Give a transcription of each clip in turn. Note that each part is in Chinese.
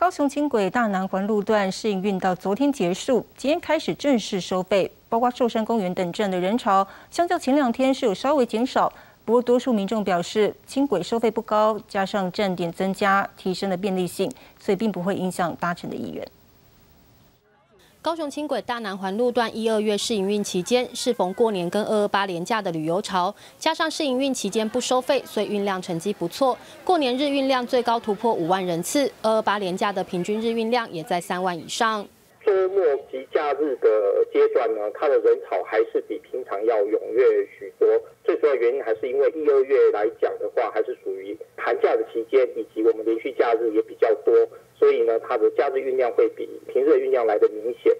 高雄轻轨大南环路段试营运到昨天结束，今天开始正式收费，包括寿山公园等站的人潮，相较前2天是有稍微减少。不过多数民众表示，轻轨收费不高，加上站点增加，提升了便利性，所以并不会影响搭乘的意愿。 高雄轻轨大南环路段1、2月试营运期间，适逢过年跟228连假的旅游潮，加上试营运期间不收费，所以运量成绩不错。过年日运量最高突破5万人次，228连假的平均日运量也在3万以上。周末及假日的阶段呢，它的人潮还是比平常要踊跃许多。最主要原因还是因为1、2月来讲的话，还是属于寒假的期间，以及我们连续假日也比较多。 所以呢，它的假日运量会比平日的运量来得明显。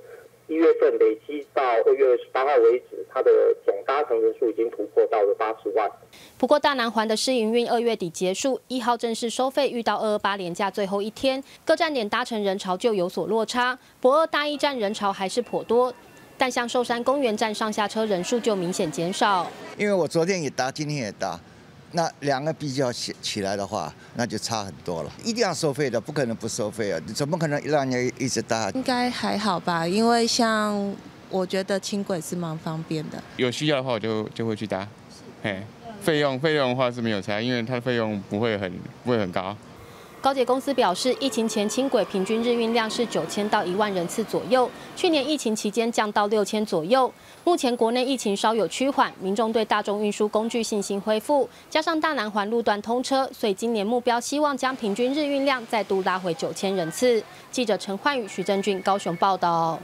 1月份累积到2月28号为止，它的总搭乘人数已经突破到了80万。不过大南环的试营运2月底结束，1号正式收费遇到228连假最后一天，各站点搭乘人潮就有所落差。駁2大一站人潮还是颇多，但像寿山公园站上下车人数就明显减少。因为我昨天也搭，今天也搭。 那2个比较起来的话，那就差很多了。一定要收费的，不可能不收费啊！怎么可能让人一直搭？应该还好吧，因为像我觉得轻轨是蛮方便的。有需要的话，我就会去搭。哎费用的话是没有差，因为它费用不会很高。高捷公司表示，疫情前轻轨平均日运量是9000到1万人次左右，去年疫情期间降到6000左右。 目前国内疫情稍有趋缓，民众对大众运输工具信心恢复，加上大南环路段通车，所以今年目标希望将平均日运量再度拉回9000人次。记者陈焕宇、徐正俊高雄报道。